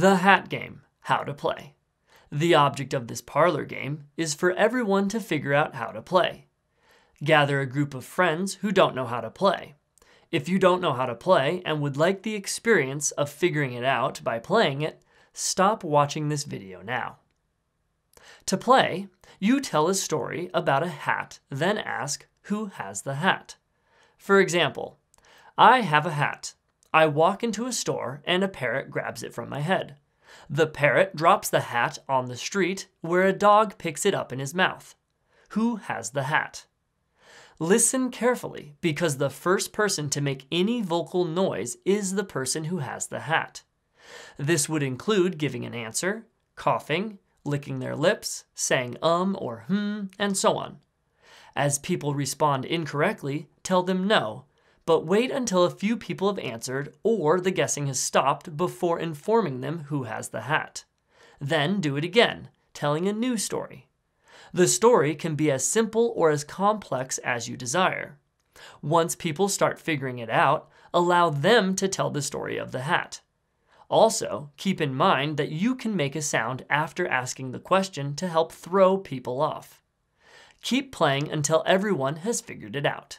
The Hat Game, how to play. The object of this parlor game is for everyone to figure out how to play. Gather a group of friends who don't know how to play. If you don't know how to play and would like the experience of figuring it out by playing it, stop watching this video now. To play, you tell a story about a hat, then ask who has the hat. For example, I have a hat. I walk into a store and a parrot grabs it from my head. The parrot drops the hat on the street where a dog picks it up in his mouth. Who has the hat? Listen carefully because the first person to make any vocal noise is the person who has the hat. This would include giving an answer, coughing, licking their lips, saying or hmm, and so on. As people respond incorrectly, tell them no, but wait until a few people have answered or the guessing has stopped before informing them who has the hat. Then do it again, telling a new story. The story can be as simple or as complex as you desire. Once people start figuring it out, allow them to tell the story of the hat. Also, keep in mind that you can make a sound after asking the question to help throw people off. Keep playing until everyone has figured it out.